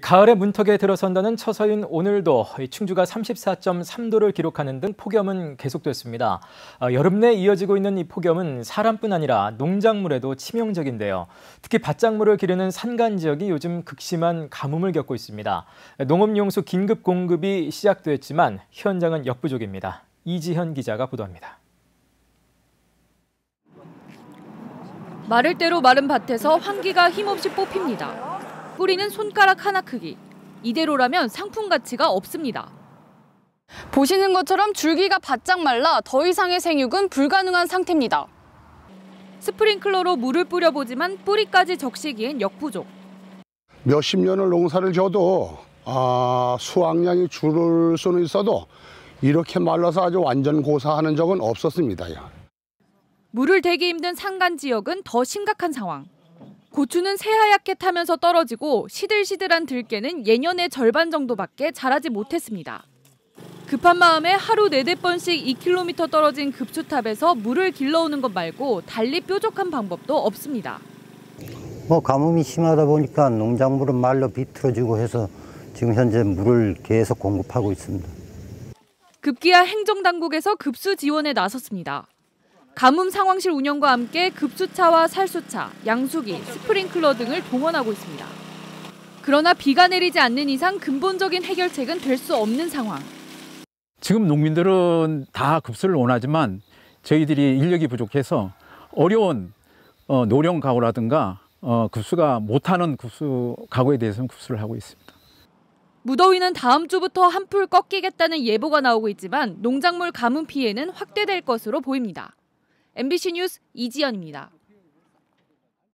가을의 문턱에 들어선다는 처서인 오늘도 충주가 34.3도를 기록하는 등 폭염은 계속됐습니다. 여름 내 이어지고 있는 이 폭염은 사람뿐 아니라 농작물에도 치명적인데요. 특히 밭작물을 기르는 산간 지역이 요즘 극심한 가뭄을 겪고 있습니다. 농업용수 긴급 공급이 시작됐지만 현장은 역부족입니다. 이지현 기자가 보도합니다. 마를 대로 마른 밭에서 환기가 힘없이 뽑힙니다. 뿌리는 손가락 하나 크기. 이대로라면 상품 가치가 없습니다. 보시는 것처럼 줄기가 바짝 말라 더 이상의 생육은 불가능한 상태입니다. 스프링클러로 물을 뿌려보지만 뿌리까지 적시기엔 역부족. 몇십 년을 농사를 져도 수확량이 줄을 수는 있어도 이렇게 말라서 아주 완전 고사하는 적은 없었습니다. 물을 대기 힘든 산간 지역은 더 심각한 상황. 고추는 새하얗게 타면서 떨어지고 시들시들한 들깨는 예년의 절반 정도밖에 자라지 못했습니다. 급한 마음에 하루 4-5번씩 2km 떨어진 급수탑에서 물을 길러오는 것 말고 달리 뾰족한 방법도 없습니다. 가뭄이 심하다 보니까 농작물은 말로 비틀어지고 해서 지금 현재 물을 계속 공급하고 있습니다. 급기야 행정당국에서 급수 지원에 나섰습니다. 가뭄 상황실 운영과 함께 급수차와 살수차, 양수기, 스프링클러 등을 동원하고 있습니다. 그러나 비가 내리지 않는 이상 근본적인 해결책은 될 수 없는 상황. 지금 농민들은 다 급수를 원하지만 저희들이 인력이 부족해서 어려운 노령 가구라든가 급수가 못하는 가구에 대해서는 급수를 하고 있습니다. 무더위는 다음 주부터 한풀 꺾이겠다는 예보가 나오고 있지만 농작물 가뭄 피해는 확대될 것으로 보입니다. MBC 뉴스 이지현입니다.